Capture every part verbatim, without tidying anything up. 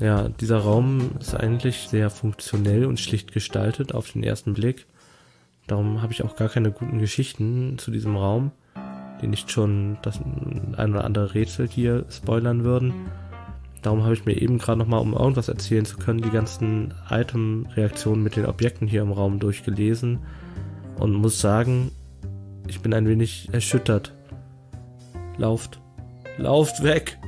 Ja, dieser Raum ist eigentlich sehr funktionell und schlicht gestaltet auf den ersten Blick. Darum habe ich auch gar keine guten Geschichten zu diesem Raum, die nicht schon das ein oder andere Rätsel hier spoilern würden. Darum habe ich mir eben gerade nochmal, um irgendwas erzählen zu können, die ganzen Item-Reaktionen mit den Objekten hier im Raum durchgelesen und muss sagen, ich bin ein wenig erschüttert. Lauft. Lauft weg!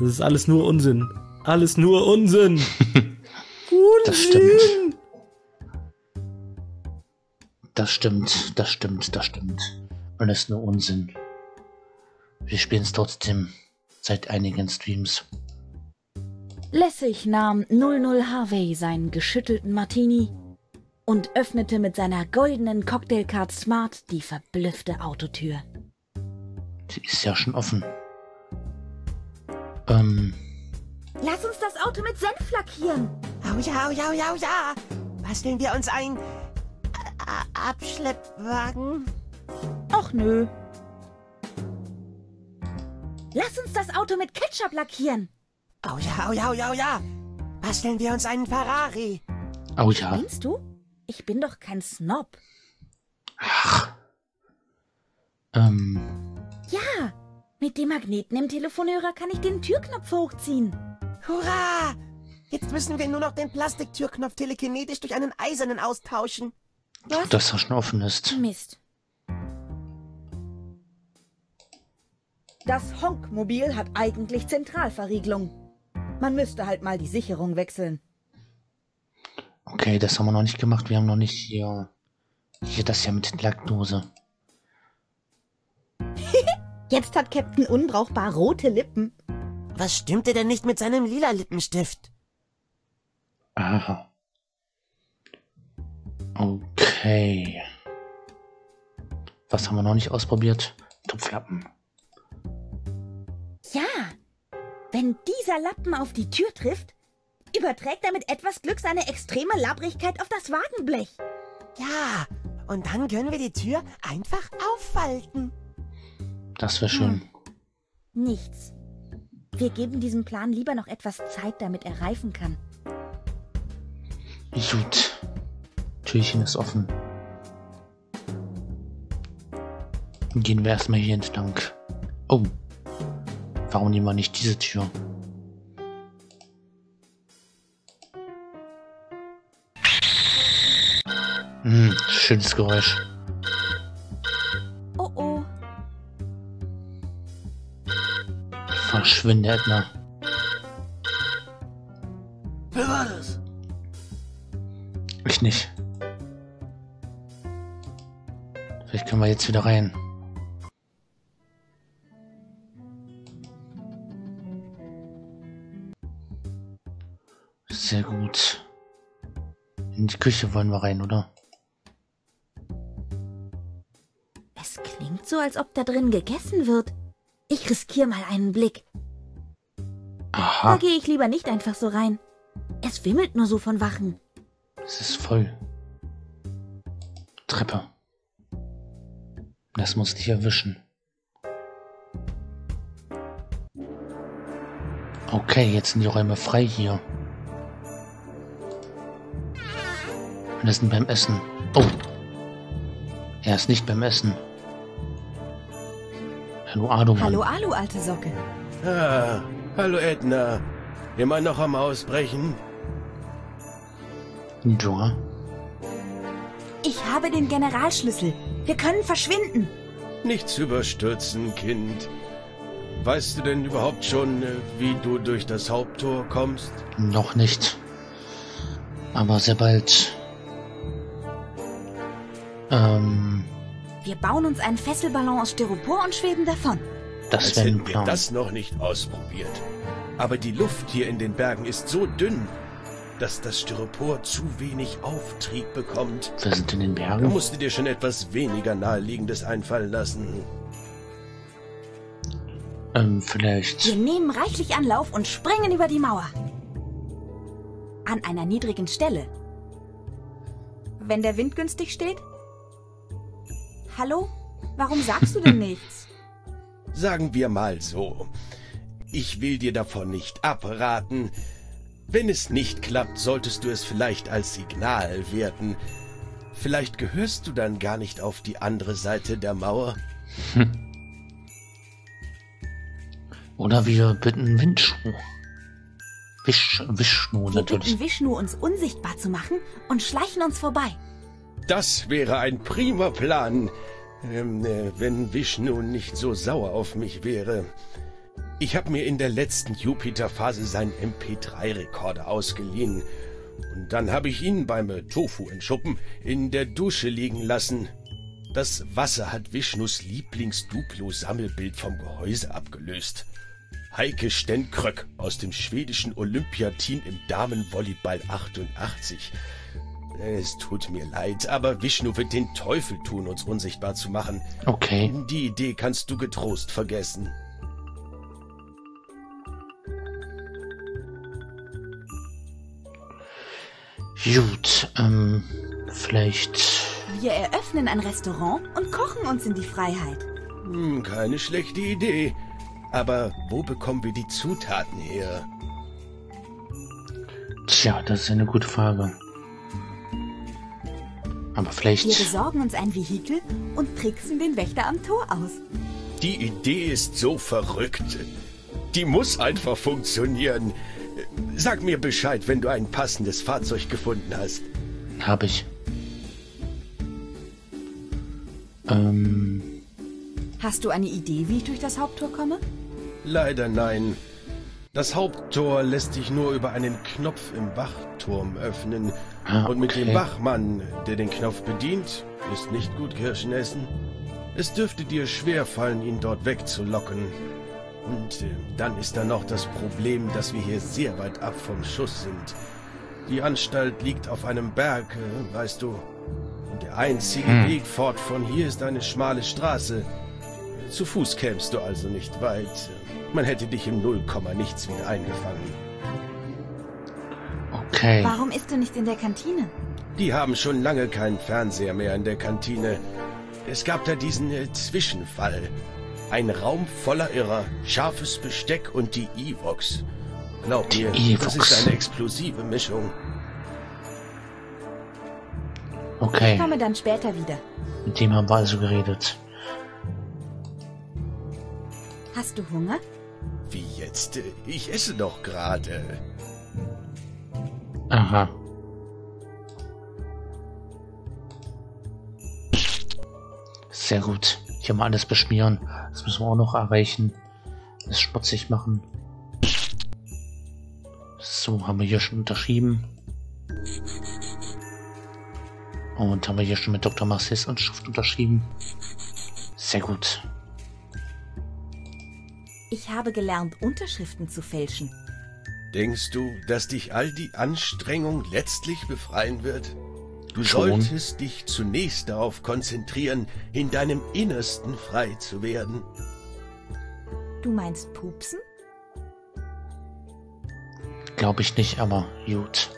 Das ist alles nur Unsinn. Alles nur Unsinn! Unsinn! Das stimmt. Das stimmt, das stimmt, das stimmt. Alles nur Unsinn. Wir spielen es trotzdem seit einigen Streams. Lässig nahm null null Harvey seinen geschüttelten Martini und öffnete mit seiner goldenen Cocktailcard Smart die verblüffte Autotür. Die ist ja schon offen. Ähm... Lass uns das Auto mit Senf lackieren. Au ja, au ja, au ja, au ja. Basteln wir uns einen Abschleppwagen? Och nö. Lass uns das Auto mit Ketchup lackieren. Au ja, au ja, au ja, au ja. Basteln wir uns einen Ferrari? Au ja. Meinst du? Ich bin doch kein Snob. Ach. Ähm. Ja, mit dem Magneten im Telefonhörer kann ich den Türknopf hochziehen. Hurra! Jetzt müssen wir nur noch den Plastiktürknopf telekinetisch durch einen eisernen austauschen. Was? Dass er schon offen ist. Mist. Das Honkmobil hat eigentlich Zentralverriegelung. Man müsste halt mal die Sicherung wechseln. Okay, das haben wir noch nicht gemacht. Wir haben noch nicht hier, hier das hier mit der Lackdose. Jetzt hat Captain Unbrauchbar rote Lippen. Was stimmte denn nicht mit seinem lila Lippenstift? Aha. Okay. Was haben wir noch nicht ausprobiert? Tupflappen. Ja, wenn dieser Lappen auf die Tür trifft, überträgt er mit etwas Glück seine extreme Labbrigkeit auf das Wagenblech. Ja, und dann können wir die Tür einfach aufwalten. Das wäre schön. Hm. Nichts. Wir geben diesem Plan lieber noch etwas Zeit, damit er reifen kann. Gut. Türchen ist offen. Gehen wir erstmal hier entlang. Oh. Warum nehmen wir nicht diese Tür? Hm, schönes Geräusch. Oh oh. Verschwinde, Edna. Wer war das? Ich nicht. Vielleicht können wir jetzt wieder rein. Sehr gut. In die Küche wollen wir rein, oder? Es klingt so, als ob da drin gegessen wird. Ich riskiere mal einen Blick. Aha. Da gehe ich lieber nicht einfach so rein. Es wimmelt nur so von Wachen. Es ist voll. Treppe. Das muss dich erwischen. Okay, jetzt sind die Räume frei hier. Wir sind beim Essen. Oh. Er ist nicht beim Essen. Hallo Alu. Hallo Alu, alte Socke. Ah, hallo Edna. Immer noch am Ausbrechen? Ja. Ich habe den Generalschlüssel. Wir können verschwinden. Nichts überstürzen, Kind. Weißt du denn überhaupt schon, wie du durch das Haupttor kommst? Noch nicht. Aber sehr bald. Ähm, wir bauen uns einen Fesselballon aus Styropor und schweben davon. Das wäre ein Plan. Wir das noch nicht ausprobiert. Aber die Luft hier in den Bergen ist so dünn, dass das Styropor zu wenig Auftrieb bekommt. Wir sind in den Bergen. Da musst du dir schon etwas weniger Naheliegendes einfallen lassen. Ähm, vielleicht... Wir nehmen reichlich Anlauf und springen über die Mauer. An einer niedrigen Stelle. Wenn der Wind günstig steht... Hallo? Warum sagst du denn nichts? Sagen wir mal so. Ich will dir davon nicht abraten... Wenn es nicht klappt, solltest du es vielleicht als Signal werten. Vielleicht gehörst du dann gar nicht auf die andere Seite der Mauer. Hm. Oder wir bitten Vishnu. Vish, Vishnu natürlich. Wir bitten Vishnu, uns unsichtbar zu machen und schleichen uns vorbei. Das wäre ein prima Plan, ähm, äh, wenn Vishnu nicht so sauer auf mich wäre. Ich habe mir in der letzten Jupiter-Phase seinen M P drei Rekorder ausgeliehen. Und dann habe ich ihn beim Tofu in Schuppen in der Dusche liegen lassen. Das Wasser hat Vishnus Lieblings-Duplo-Sammelbild vom Gehäuse abgelöst. Heike Stenkröck aus dem schwedischen Olympiateam im Damenvolleyball achtundachtzig. Es tut mir leid, aber Vishnu wird den Teufel tun, uns unsichtbar zu machen. Okay. Die Idee kannst du getrost vergessen. Gut, ähm, vielleicht... Wir eröffnen ein Restaurant und kochen uns in die Freiheit. Hm, keine schlechte Idee. Aber wo bekommen wir die Zutaten her? Tja, das ist eine gute Frage. Aber vielleicht... Wir besorgen uns ein Vehikel und tricksen den Wächter am Tor aus. Die Idee ist so verrückt. Die muss einfach funktionieren. Sag mir Bescheid, wenn du ein passendes Fahrzeug gefunden hast. Hab ich. Ähm... Hast du eine Idee, wie ich durch das Haupttor komme? Leider nein. Das Haupttor lässt sich nur über einen Knopf im Wachturm öffnen. Ah, und mit okay. dem Wachmann, der den Knopf bedient, ist nicht gut Kirschen essen. Es dürfte dir schwerfallen, ihn dort wegzulocken. Und äh, dann ist da noch das Problem, dass wir hier sehr weit ab vom Schuss sind. Die Anstalt liegt auf einem Berg, äh, weißt du. Und der einzige hm. Weg fort von hier ist eine schmale Straße. Zu Fuß kämst du also nicht weit. Man hätte dich im Nullkomma nichts wieder eingefangen. Okay. Warum isst du nicht in der Kantine? Die haben schon lange keinen Fernseher mehr in der Kantine. Es gab da diesen äh, Zwischenfall. Ein Raum voller Irrer, scharfes Besteck und die Evox. Glaub mir, das ist eine explosive Mischung. Okay. Ich komme dann später wieder. Mit dem haben wir also geredet. Hast du Hunger? Wie jetzt? Ich esse doch gerade. Aha. Sehr gut. Hier mal alles beschmieren. Das müssen wir auch noch erreichen. Das schmutzig machen. So, haben wir hier schon unterschrieben. Und haben wir hier schon mit Doktor Marcels Unterschrift unterschrieben. Sehr gut. Ich habe gelernt, Unterschriften zu fälschen. Denkst du, dass dich all die Anstrengung letztlich befreien wird? Du Schon? solltest dich zunächst darauf konzentrieren, in deinem Innersten frei zu werden. Du meinst pupsen? Glaube ich nicht, aber gut.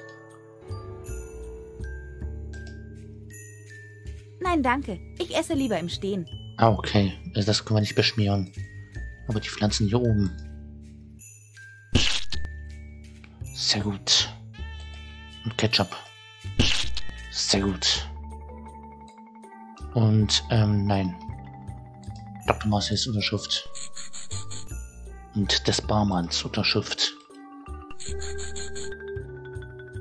Nein, danke. Ich esse lieber im Stehen. Ah, okay. Also das können wir nicht beschmieren. Aber die Pflanzen hier oben. Sehr gut. Und Ketchup. Sehr gut. Und, ähm, nein. Doktor Marcels Unterschrift. Und des Barmanns Unterschrift.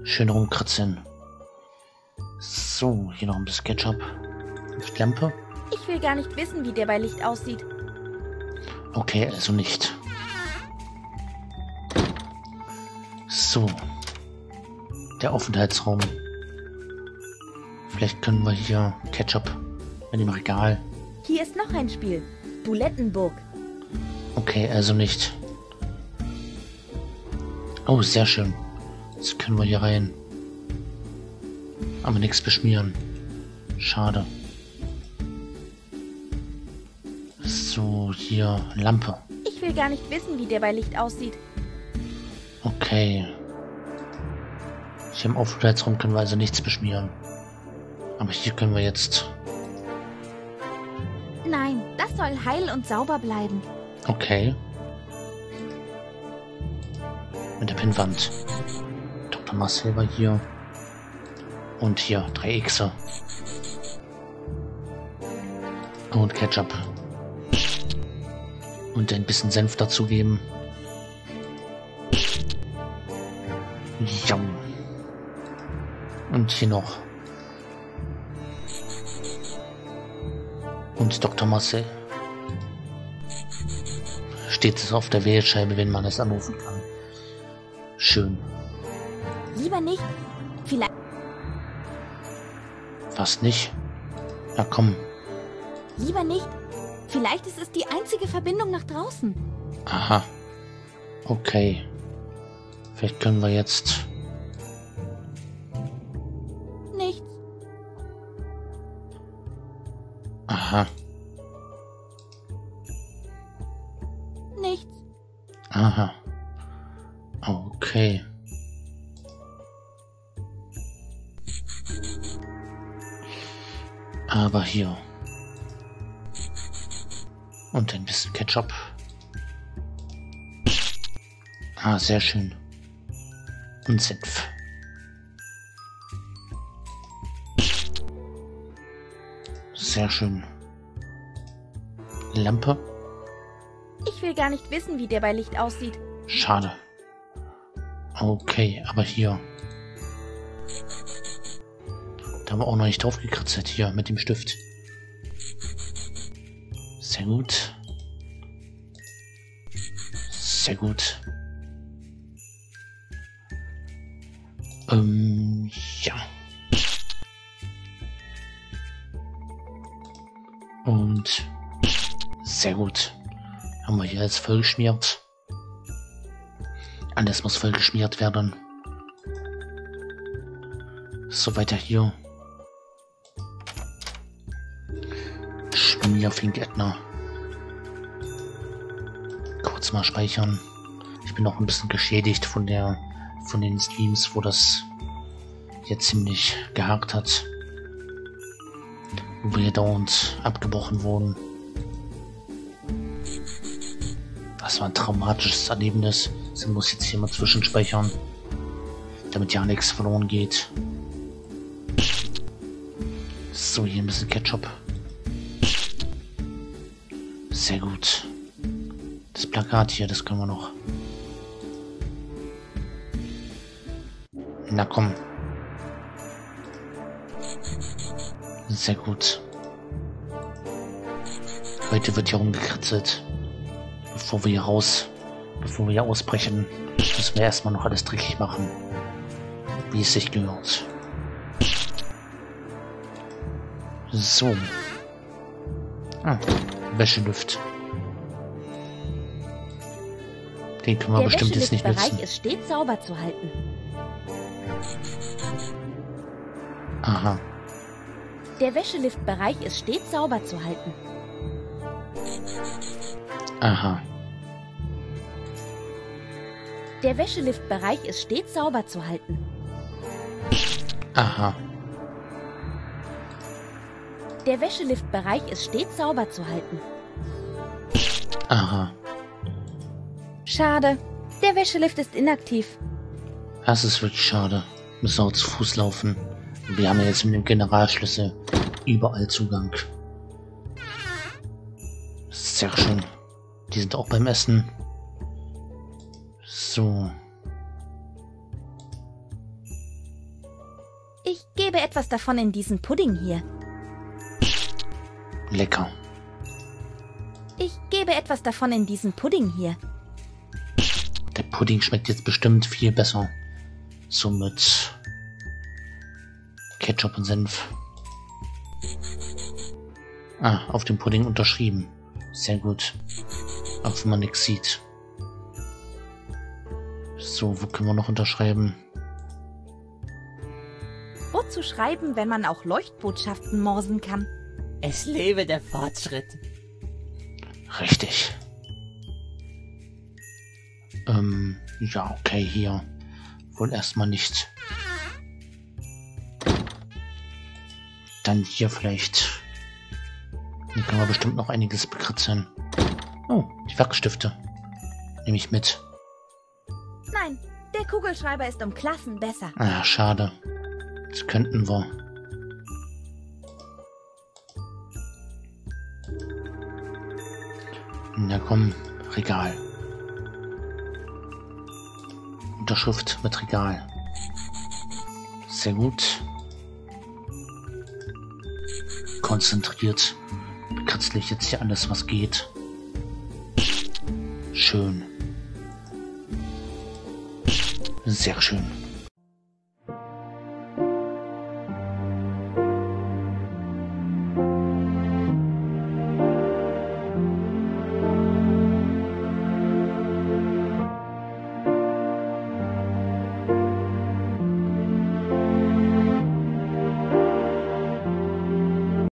Schön rumkratzen. So, hier noch ein bisschen Ketchup. Und Lampe. Ich will gar nicht wissen, wie der bei Licht aussieht. Okay, also nicht. So. Der Aufenthaltsraum. Vielleicht können wir hier Ketchup in dem Regal. Hier ist noch ein Spiel. Bulettenburg. Okay, also nicht. Oh, sehr schön. Jetzt können wir hier rein. Aber nichts beschmieren. Schade. So, hier Lampe. Ich will gar nicht wissen, wie der bei Licht aussieht. Okay. Hier im Aufenthaltsraum können wir also nichts beschmieren. Aber hier können wir jetzt... Nein, das soll heil und sauber bleiben. Okay. Mit der Pinnwand. Doktor Marcels war hier. Und hier drei Xe. Und Ketchup. Und ein bisschen Senf dazugeben. Jam. Und hier noch. Und Doktor Marcels. Steht es auf der Wählscheibe, wenn man es anrufen kann. Schön. Lieber nicht. Vielleicht. Was nicht? Na komm. Lieber nicht. Vielleicht ist es die einzige Verbindung nach draußen. Aha. Okay. Vielleicht können wir jetzt... Nichts. Aha. Nichts. Aha. Okay. Aber hier... Und ein bisschen Ketchup. Ah, sehr schön. Und Senf. Sehr schön. Lampe. Ich will gar nicht wissen, wie der bei Licht aussieht. Schade. Okay, aber hier. Da haben wir auch noch nicht drauf gekritzelt hier mit dem Stift. Sehr gut. Sehr gut. Ähm, ja. Und sehr gut. Haben wir hier jetzt vollgeschmiert. Alles muss vollgeschmiert werden. So, weiter hier. Mir Fink Edna. Kurz mal speichern. Ich bin noch ein bisschen geschädigt von der von den Streams, wo das jetzt ziemlich gehakt hat. Wo wir dauernd abgebrochen wurden. Das war ein traumatisches Erlebnis. Sie muss jetzt hier mal zwischenspeichern. Damit ja nichts verloren geht. So, hier ein bisschen Ketchup. Sehr gut. Das Plakat hier, das können wir noch. Na komm. Sehr gut. Heute wird hier rumgekritzelt. Bevor wir hier raus, bevor wir hier ausbrechen, müssen wir erstmal noch alles dreckig machen. Wie es sich gehört. So. Ah. Wäschelüft. Den können wir der bestimmt jetzt nicht nutzen. Der ist stets sauber zu halten. Aha. Der Wäscheliftbereich ist stets sauber zu halten. Aha. Der Wäscheliftbereich ist stets sauber zu halten. Aha. Der Wäscheliftbereich ist stets sauber zu halten. Aha. Schade. Der Wäschelift ist inaktiv. Das ist wirklich schade. Müssen auch zu Fuß laufen. Wir haben ja jetzt mit dem Generalschlüssel überall Zugang. Sehr schön. Die sind auch beim Essen. So. Ich gebe etwas davon in diesen Pudding hier. Lecker. Ich gebe etwas davon in diesen Pudding hier. Der Pudding schmeckt jetzt bestimmt viel besser. So mit Ketchup und Senf. Ah, auf dem Pudding unterschrieben. Sehr gut. Auch wenn man nichts sieht. So, wo können wir noch unterschreiben? Wozu schreiben, wenn man auch Leuchtbotschaften morsen kann? Es lebe der Fortschritt. Richtig. Ähm, ja, okay, hier. Wohl erstmal nicht. Dann hier vielleicht. Hier können wir bestimmt noch einiges bekritzeln. Oh, die Wachsstifte. Nehme ich mit. Nein, Der Kugelschreiber ist um Klassen besser. Ah, schade. Das könnten wir. Na komm, Regal. Unterschrift mit Regal. Sehr gut. Konzentriert. Bekritzel ich jetzt hier alles, was geht. Schön. Sehr schön.